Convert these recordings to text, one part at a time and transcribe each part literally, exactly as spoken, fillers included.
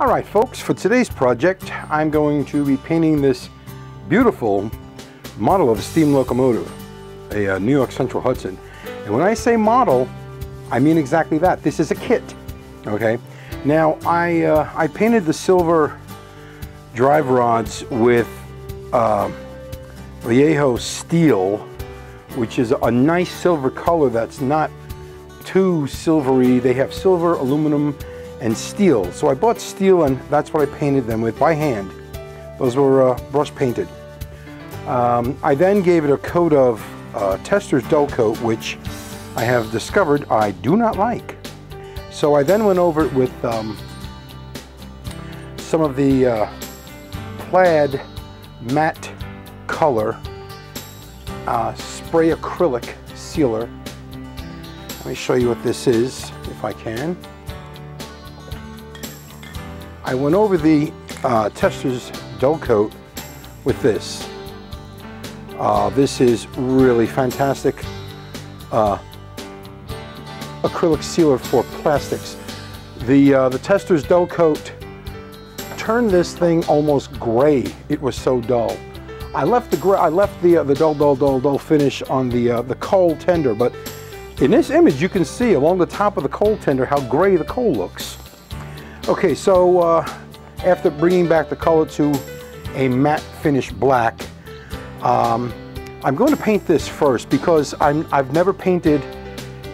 Alright folks, for today's project I'm going to be painting this beautiful model of a steam locomotive, a uh, New York Central Hudson. And when I say model, I mean exactly that. This is a kit, okay? Now I, uh, I painted the silver drive rods with uh, Vallejo steel, which is a nice silver color that's not too silvery. They have silver, aluminum, and steel. So I bought steel and that's what I painted them with by hand. Those were uh, brush painted. Um, I then gave it a coat of uh, Testors Dullcote, which I have discovered I do not like. So I then went over it with um, some of the uh, Plaid Matte Color uh, spray acrylic sealer. Let me show you what this is, if I can. I went over the uh, Testors Dullcote with this. Uh, this is really fantastic uh, acrylic sealer for plastics. The, uh, the Testors Dullcote turned this thing almost gray. It was so dull. I left the gray, I left the uh, the dull, dull, dull, dull finish on the uh, the coal tender, but in this image you can see along the top of the coal tender how gray the coal looks. Okay, so uh, after bringing back the color to a matte finish black, um, I'm going to paint this first because I'm, I've never painted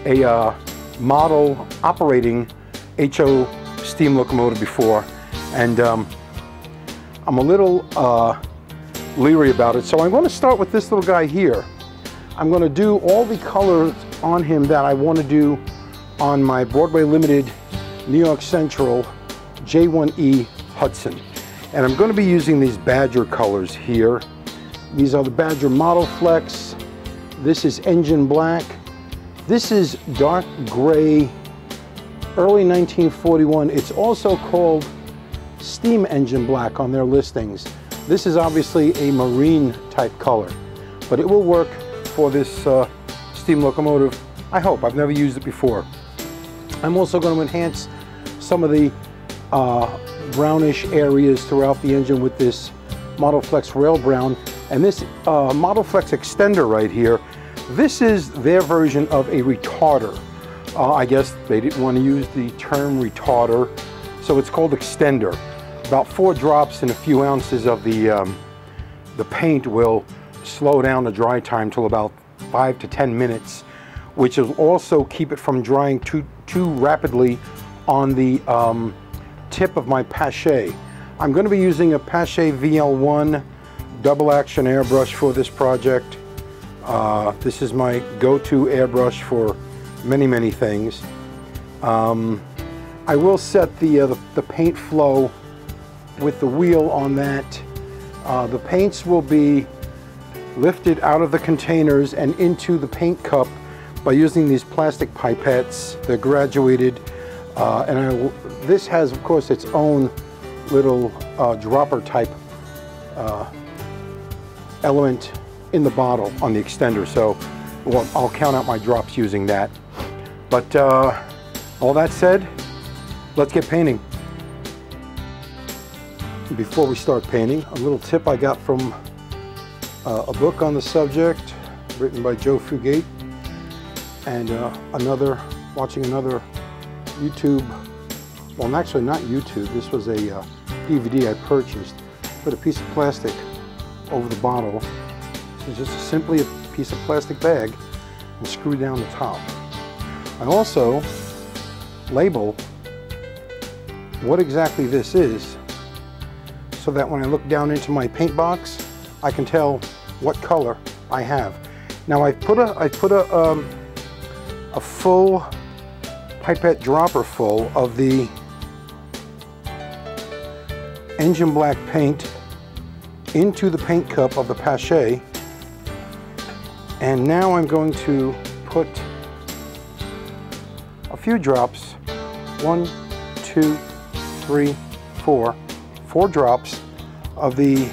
a uh, model operating H O steam locomotive before, and um, I'm a little uh, leery about it. So I'm going to start with this little guy here. I'm going to do all the colors on him that I want to do on my Broadway Limited New York Central J one E Hudson. And I'm going to be using these Badger colors here. These are the Badger Model Flex. This is Engine Black. This is dark gray, early nineteen forty-one. It's also called Steam Engine Black on their listings. This is obviously a marine type color, but it will work for this uh, steam locomotive. I hope. I've never used it before. I'm also going to enhance some of the uh, brownish areas throughout the engine with this Model Flex Rail Brown. And this uh, Model Flex extender right here, this is their version of a retarder. Uh, I guess they didn't want to use the term retarder, so it's called extender. About four drops and a few ounces of the, um, the paint will slow down the dry time till about five to ten minutes, which will also keep it from drying too too rapidly on the um, tip of my Paasche. I'm going to be using a Paasche V L one double action airbrush for this project. Uh, this is my go-to airbrush for many, many things. Um, I will set the, uh, the, the paint flow with the wheel on that. Uh, the paints will be lifted out of the containers and into the paint cup by using these plastic pipettes. They're graduated, uh, and I, this has, of course, its own little uh, dropper type uh, element in the bottle on the extender, so well, I'll count out my drops using that. But uh, all that said, let's get painting. Before we start painting, a little tip I got from uh, a book on the subject, written by Joe Fugate, and uh, another, watching another YouTube, well actually not YouTube, this was a uh, D V D I purchased. Put a piece of plastic over the bottle, it's just simply a piece of plastic bag, and screw down the top. I also label what exactly this is, so that when I look down into my paint box, I can tell what color I have. Now I put a, I put a, um, a full pipette dropper full of the Engine Black paint into the paint cup of the Paasche, and now I'm going to put a few drops, one, two, three, four, four drops of the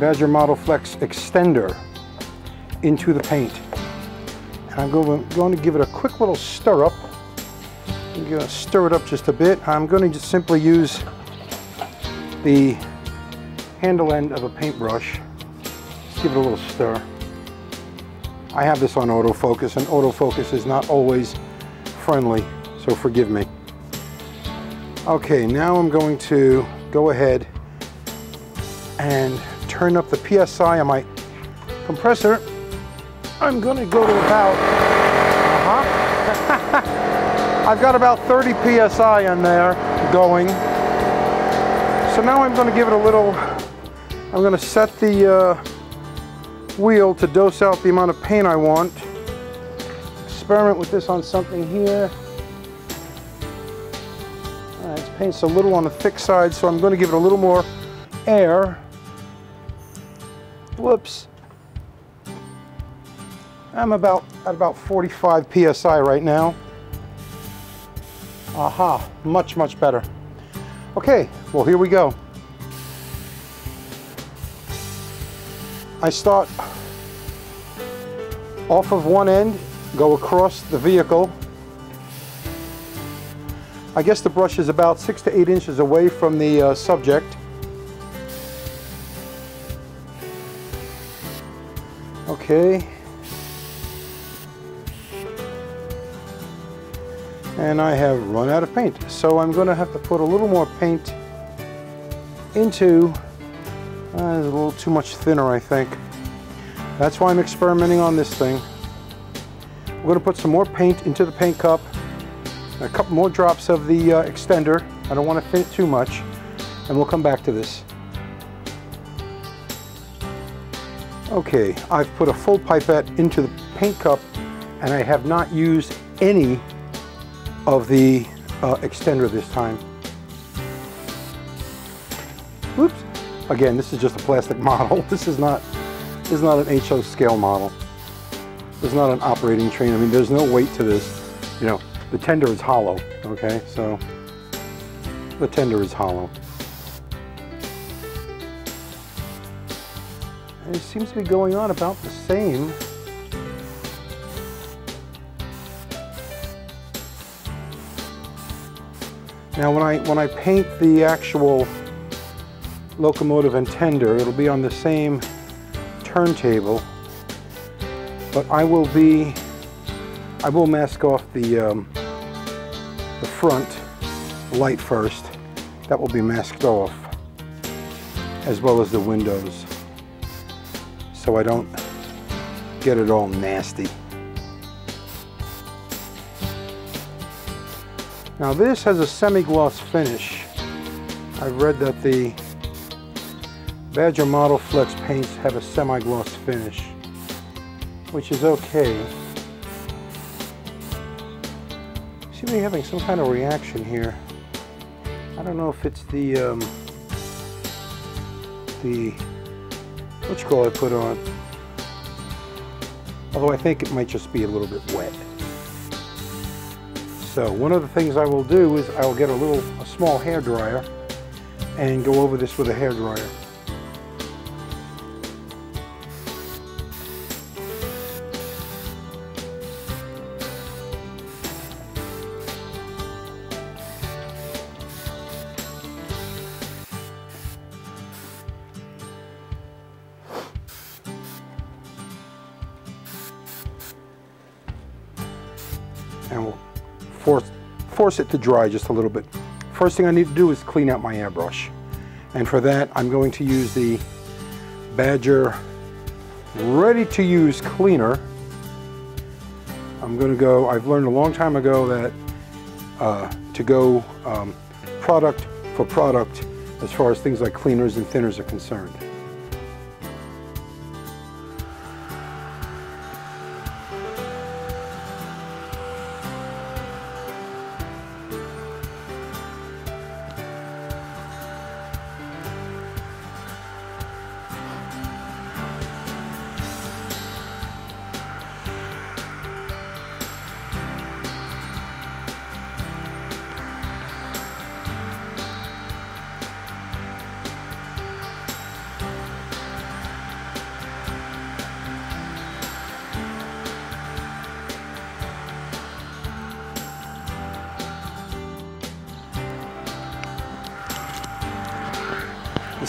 Badger Model Flex extender into the paint. I'm going to give it a quick little stir up. I'm going to stir it up just a bit. I'm going to just simply use the handle end of a paintbrush. Just give it a little stir. I have this on autofocus, and autofocus is not always friendly, so forgive me. Okay, now I'm going to go ahead and turn up the P S I on my compressor. I'm gonna go to about, uh-huh. I've got about thirty P S I in there going. So now I'm gonna give it a little, I'm gonna set the uh, wheel to dose out the amount of paint I want. Experiment with this on something here. All right, paint's a little on the thick side, so I'm gonna give it a little more air. Whoops. I'm about at about forty-five P S I right now. Aha, much, much better. Okay, well, here we go. I start off of one end, go across the vehicle. I guess the brush is about six to eight inches away from the uh, subject. Okay. And I have run out of paint. So I'm gonna have to put a little more paint into, uh, it's a little too much thinner, I think. That's why I'm experimenting on this thing. I'm gonna put some more paint into the paint cup, a couple more drops of the uh, extender. I don't wanna thin it too much, and we'll come back to this. Okay, I've put a full pipette into the paint cup, and I have not used any of the uh, extender this time. Whoops. Again, this is just a plastic model. This is not, this is not an H O scale model. There's not an operating train. I mean, there's no weight to this. You know, the tender is hollow, okay? So the tender is hollow. And it seems to be going on about the same. Now when I, when I paint the actual locomotive and tender, it'll be on the same turntable, but I will be, I will mask off the, um, the front light first. That will be masked off, as well as the windows, so I don't get it all nasty. Now this has a semi-gloss finish. I've read that the Badger Model Flex paints have a semi-gloss finish, which is okay. Seem to be having some kind of reaction here. I don't know if it's the, um, the, what you call it, I put on. Although I think it might just be a little bit wet. So one of the things I will do is I'll get a little, a small hairdryer and go over this with a hairdryer. And we'll Force, force it to dry just a little bit. First thing I need to do is clean out my airbrush. And for that, I'm going to use the Badger ready-to-use cleaner. I'm gonna go, I've learned a long time ago that uh, to go um, product for product as far as things like cleaners and thinners are concerned.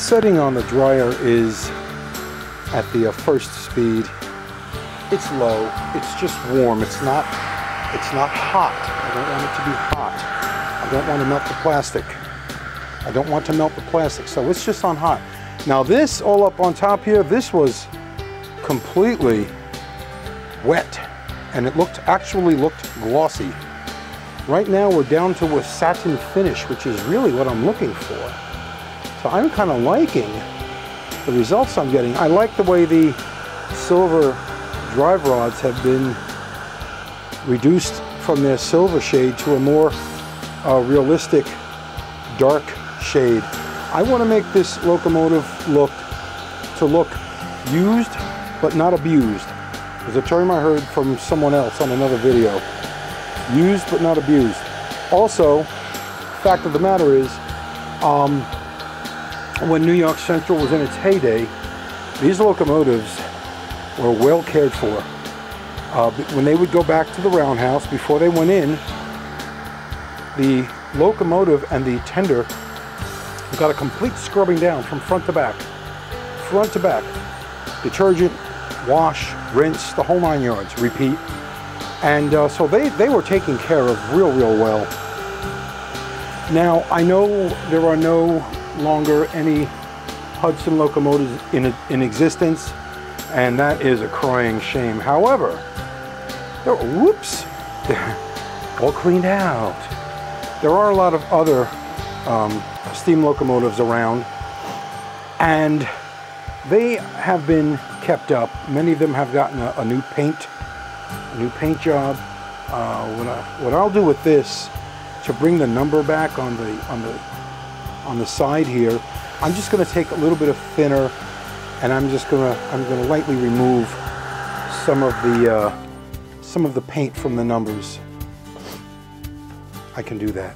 setting on the dryer is at the uh, first speed. It's low, it's just warm, it's not, it's not hot. I don't want it to be hot. I don't want to melt the plastic. I don't want to melt the plastic, so it's just on hot. Now this, all up on top here, this was completely wet, and it looked, actually looked glossy. Right now we're down to a satin finish, which is really what I'm looking for. So I'm kind of liking the results I'm getting. I like the way the silver drive rods have been reduced from their silver shade to a more uh, realistic dark shade. I want to make this locomotive look to look used but not abused. There's a term I heard from someone else on another video. Used but not abused. Also, fact of the matter is, um, when New York Central was in its heyday, these locomotives were well cared for. Uh, when they would go back to the roundhouse, before they went in, the locomotive and the tender got a complete scrubbing down from front to back. Front to back. Detergent, wash, rinse, the whole nine yards, repeat. And uh, so they, they were taken care of real, real well. Now, I know there are no longer any Hudson locomotives in, in existence, and that is a crying shame. However, there, whoops, they're all cleaned out. There are a lot of other um, steam locomotives around, and they have been kept up. Many of them have gotten a, a new paint, a new paint job. Uh, what, I, what I'll do with this to bring the number back on the on the on the side here, I'm just going to take a little bit of thinner, and I'm just going to I'm going to lightly remove some of the uh, some of the paint from the numbers. I can do that.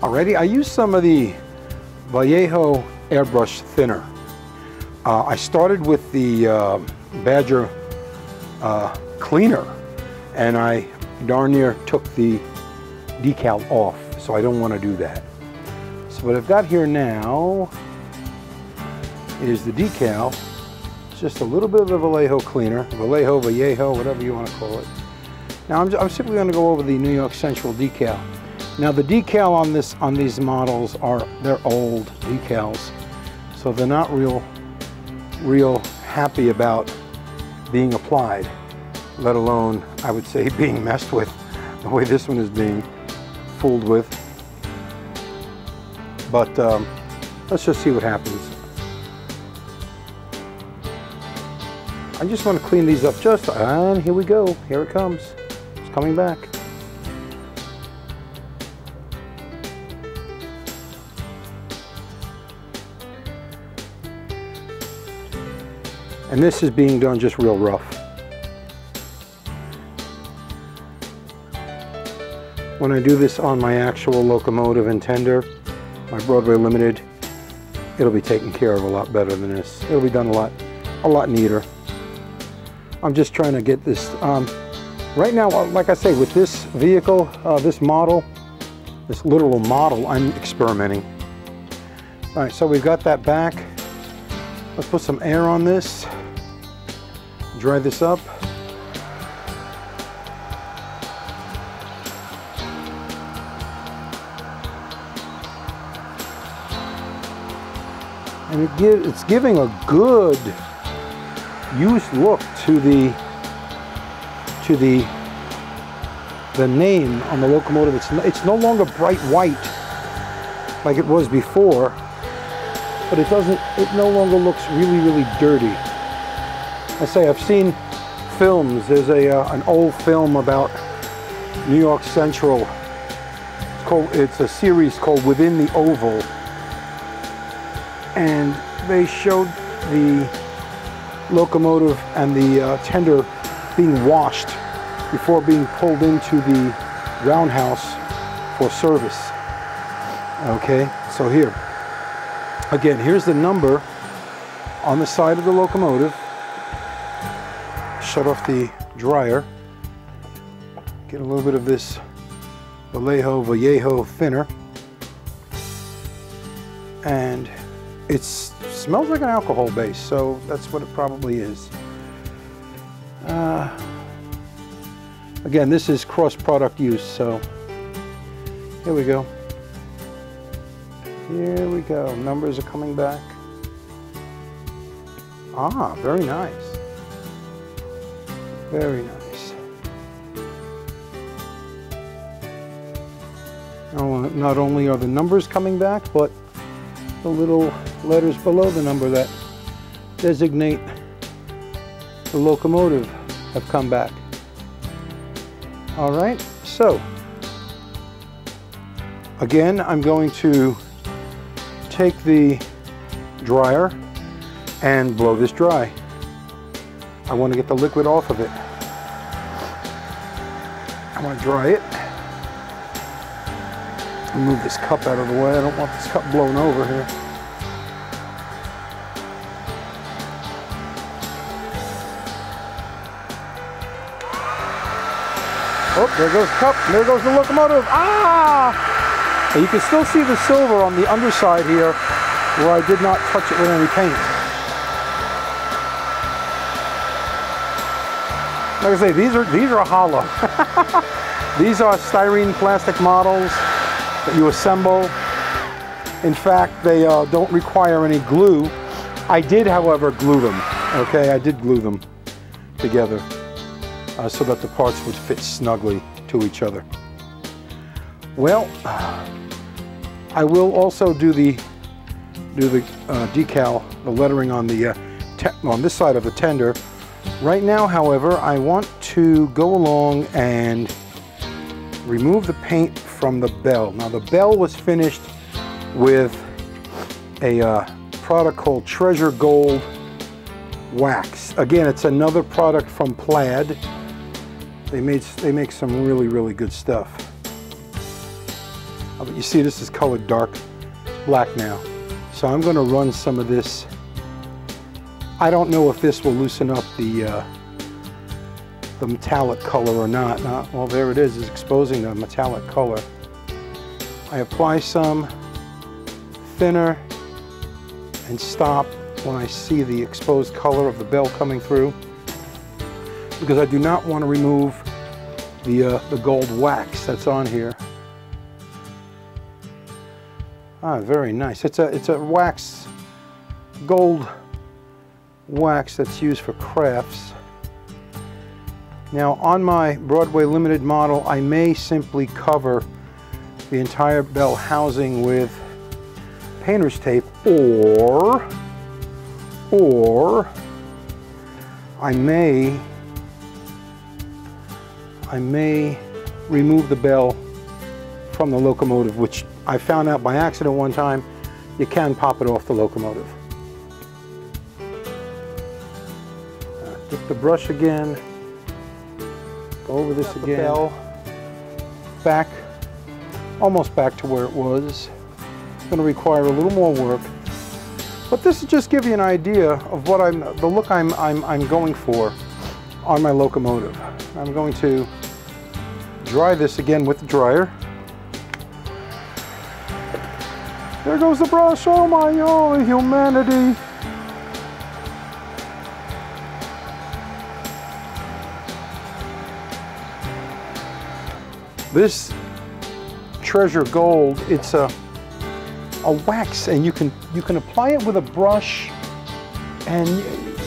Alrighty, I used some of the Vallejo airbrush thinner. Uh, I started with the uh, Badger uh, cleaner, and I darn near took the decal off, so I don't want to do that. So what I've got here now is the decal. It's just a little bit of the Vallejo cleaner, Vallejo, Vallejo, whatever you want to call it. Now I'm, I'm simply going to go over the New York Central decal. Now the decal on this on these models are they're old decals, so they're not real real happy about being applied, let alone I would say being messed with the way this one is being fooled with. But um, let's just see what happens. I just want to clean these up just, and here we go, here it comes, it's coming back. And this is being done just real rough. When I do this on my actual locomotive and tender, my Broadway Limited, it'll be taken care of a lot better than this. It'll be done a lot, a lot neater. I'm just trying to get this, um, right now, like I say, with this vehicle, uh, this model, this literal model, I'm experimenting. All right, so we've got that back. Let's put some air on this. Dry this up. And it give, it's giving a good used look to the to the the name on the locomotive. It's no, it's no longer bright white like it was before, but it doesn't, it no longer looks really, really dirty. I say, I've seen films, there's a, uh, an old film about New York Central, it's called, it's a series called Within the Oval, and they showed the locomotive and the uh, tender being washed before being pulled into the roundhouse for service. Okay, so here. Again, here's the number on the side of the locomotive. Shut off the dryer. Get a little bit of this Vallejo Vallejo thinner. and it smells like an alcohol base, so that's what it probably is. Uh, again, this is cross-product use, so here we go. Here we go, numbers are coming back. Ah, very nice. Very nice. Not only are the numbers coming back, but the little letters below the number that designate the locomotive have come back. All right, so again, I'm going to take the dryer and blow this dry. I want to get the liquid off of it. I want to dry it. Move this cup out of the way. I don't want this cup blown over here. Oh, there goes the cup. There goes the locomotive. Ah! And you can still see the silver on the underside here where I did not touch it with any paint. Like I say, these are these are hollow. These are styrene plastic models that you assemble. In fact, they uh, don't require any glue. I did, however, glue them. Okay, I did glue them together uh, so that the parts would fit snugly to each other. Well, I will also do the do the uh, decal, the lettering on the uh, on this side of the tender. Right now, however, I want to go along and remove the paint from the bell. Now, the bell was finished with a uh, product called Treasure Gold Wax. Again, it's another product from Plaid. They made they make some really really good stuff. Oh, but you see, this is colored dark black now, so I'm going to run some of this. I don't know if this will loosen up the uh, the metallic color or not. Uh, well, there it is, it's exposing the metallic color. I apply some thinner and stop when I see the exposed color of the bell coming through, because I do not want to remove the, uh, the gold wax that's on here. Ah, very nice. It's a, it's a wax gold wax that's used for crafts. Now, on my Broadway Limited model, I may simply cover the entire bell housing with painter's tape, or or I may I may remove the bell from the locomotive, which I found out by accident one time. You can pop it off the locomotive. Dip the brush again, go over this again, the bell back, almost back to where it was. It's going to require a little more work, but this will just give you an idea of what I'm, the look I'm, I'm, I'm going for on my locomotive. I'm going to dry this again with the dryer. There goes the brush, oh my holy humanity. This Treasure Gold, it's a a wax, and you can you can apply it with a brush, and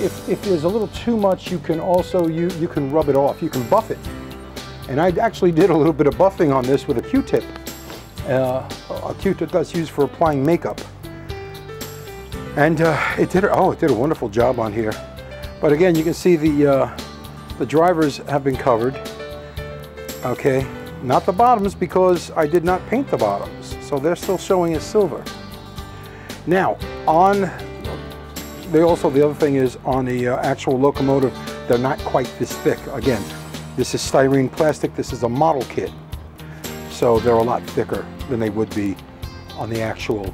if, if there's a little too much, you can also you you can rub it off. You can buff it, and I actually did a little bit of buffing on this with a Q-tip, uh, a Q-tip that's used for applying makeup, and uh, it did oh it did a wonderful job on here. But again, you can see the uh, the drivers have been covered. Okay. Not the bottoms, because I did not paint the bottoms, so they're still showing as silver. Now, on they also the other thing is on the uh, actual locomotive, they're not quite this thick. Again, this is styrene plastic. This is a model kit, so they're a lot thicker than they would be on the actual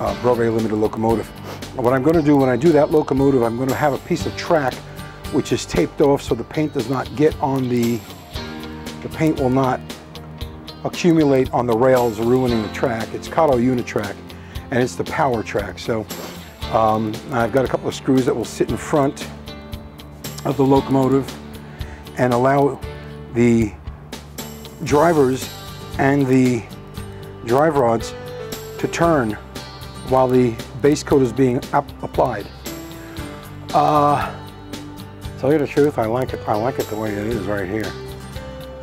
uh, Broadway Limited locomotive. What I'm going to do when I do that locomotive, I'm going to have a piece of track which is taped off so the paint does not get on the. The paint will not accumulate on the rails, ruining the track. It's Kato Unitrack, and it's the power track. So um, I've got a couple of screws that will sit in front of the locomotive and allow the drivers and the drive rods to turn while the base coat is being up applied. Uh, to tell you the truth, I like it. I like it the way it is right here.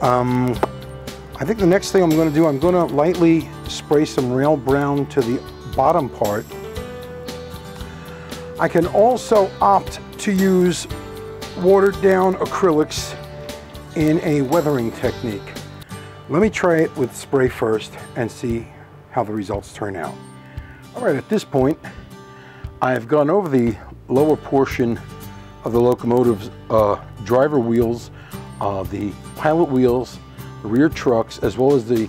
Um, I think the next thing I'm going to do, I'm going to lightly spray some rail brown to the bottom part. I can also opt to use watered down acrylics in a weathering technique. Let me try it with spray first and see how the results turn out. All right, at this point, I've gone over the lower portion of the locomotive's uh, driver wheels, uh, the pilot wheels, the rear trucks, as well as the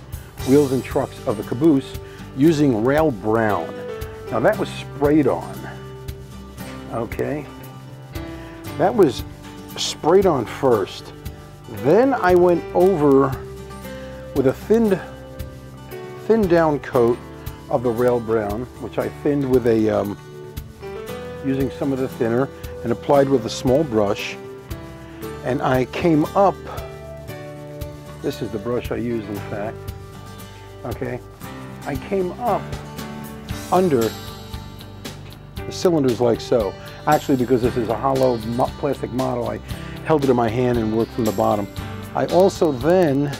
wheels and trucks of the caboose using rail brown. Now that was sprayed on, okay? That was sprayed on first. Then I went over with a thinned, thinned down coat of the rail brown, which I thinned with a, um, using some of the thinner, and applied with a small brush. And I came up, this is the brush I used in fact, okay? I came up under the cylinders like so. Actually, because this is a hollow plastic model, I held it in my hand and worked from the bottom. I also then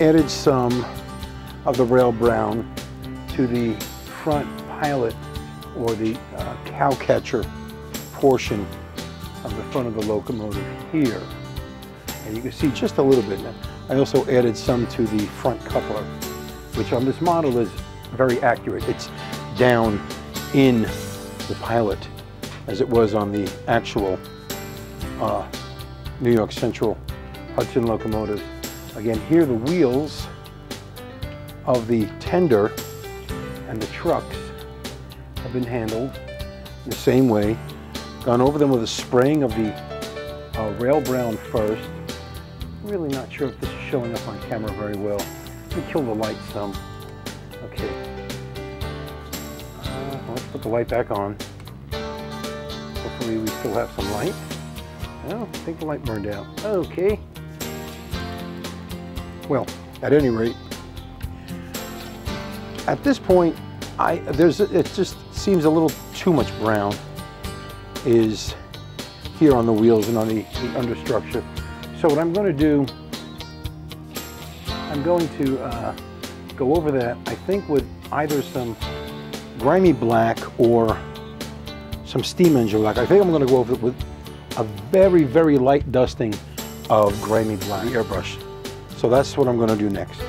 added some of the rail brown to the front pilot or the uh, cow catcher portion of the front of the locomotive here. And you can see just a little bit now. I also added some to the front coupler, which on this model is very accurate. It's down in the pilot as it was on the actual uh, New York Central Hudson locomotive. Again, here are the wheels of the tender and the trucks have been handled in the same way. Gone over them with a spraying of the uh, rail brown first. Really not sure if this is showing up on camera very well. Let me kill the light some. Okay. Uh, let's put the light back on. Hopefully we still have some light. Well, I think the light burned out. Okay. Well, at any rate, at this point, I there's it just seems a little too much brown is here on the wheels and on the, the understructure. So what I'm going to do, I'm going to uh, go over that, I think, with either some grimy black or some steam engine black. I think I'm going to go over it with a very, very light dusting of grimy black, the airbrush. So that's what I'm going to do next.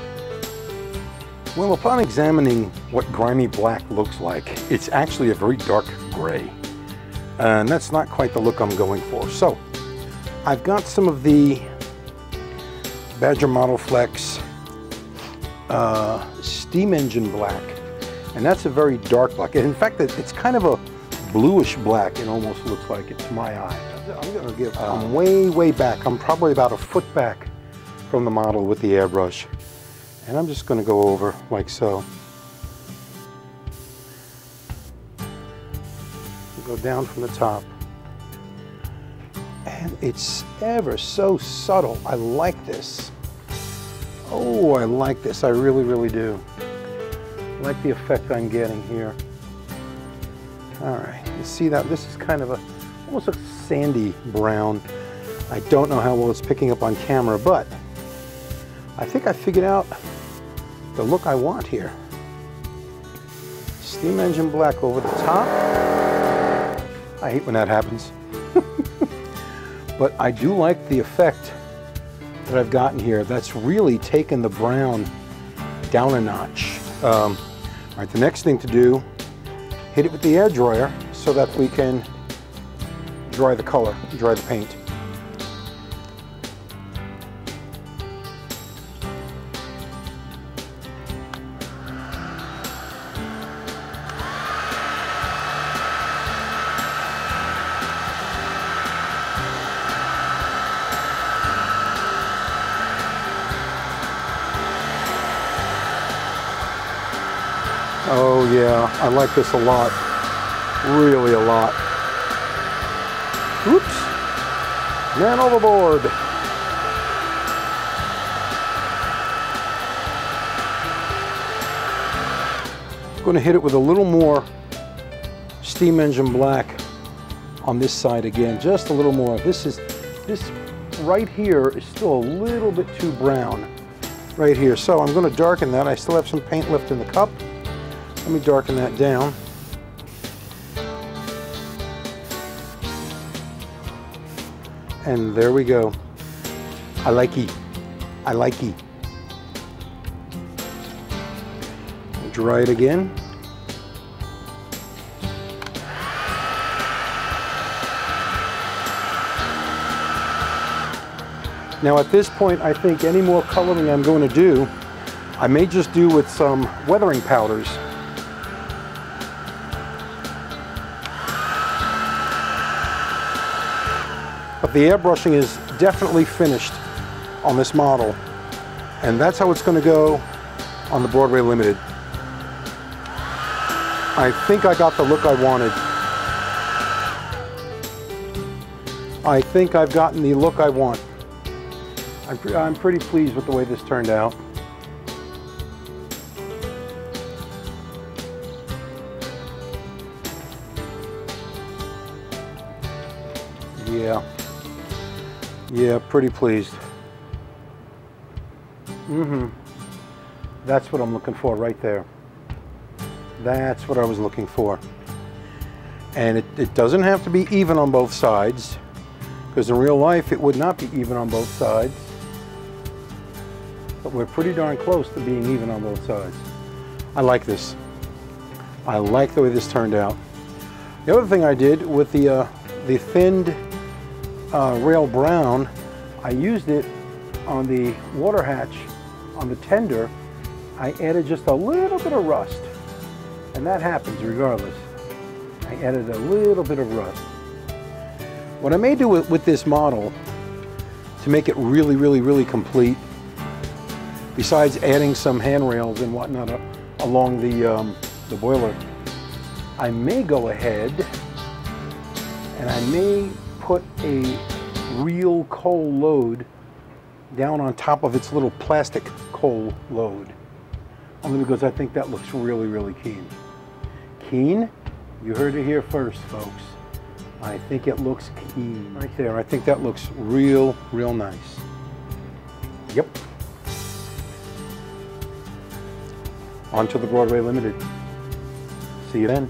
Well, upon examining what grimy black looks like, it's actually a very dark gray. And that's not quite the look I'm going for. So I've got some of the Badger Model Flex uh, steam engine black. And that's a very dark black. And in fact, it's kind of a bluish black. It almost looks like it's my eye. I'm going to give, um, I'm way, way back. I'm probably about a foot back from the model with the airbrush. And I'm just going to go over like so. Go down from the top. And it's ever so subtle. I like this. Oh, I like this. I really, really do. I like the effect I'm getting here. All right. You see that? This is kind of a, almost a sandy brown. I don't know how well it's picking up on camera, but I think I figured out the look I want here. Steam engine black over the top. I hate when that happens. But I do like the effect that I've gotten here. That's really taken the brown down a notch. Um, all right, the next thing to do, hit it with the air dryer so that we can dry the color, dry the paint. Oh yeah, I like this a lot. Really a lot. Oops. Man overboard. I'm gonna hit it with a little more steam engine black on this side again, just a little more. This is, this right here is still a little bit too brown right here. So I'm gonna darken that. I still have some paint left in the cup. Let me darken that down. And there we go. I like it. I like it. Dry it again. Now at this point, I think any more coloring I'm going to do, I may just do with some weathering powders. But the airbrushing is definitely finished on this model. And that's how it's going to go on the Broadway Limited. I think I got the look I wanted. I think I've gotten the look I want. I'm, pre I'm pretty pleased with the way this turned out. Yeah. Yeah, pretty pleased. Mm-hmm. That's what I'm looking for right there. That's what I was looking for. And it, it doesn't have to be even on both sides, because in real life it would not be even on both sides. But we're pretty darn close to being even on both sides. I like this. I like the way this turned out. The other thing I did with the, uh, the thinned uh, rail brown, I used it on the water hatch, on the tender. I added just a little bit of rust, and that happens regardless. I added a little bit of rust. What I may do with, with this model to make it really, really, really complete, besides adding some handrails and whatnot uh, along the, um, the boiler, I may go ahead and I may put a real coal load down on top of its little plastic coal load. Only because I think that looks really, really keen. Keen? You heard it here first, folks. I think it looks keen right there. I think that looks real, real nice. Yep. On to the Broadway Limited. See you then.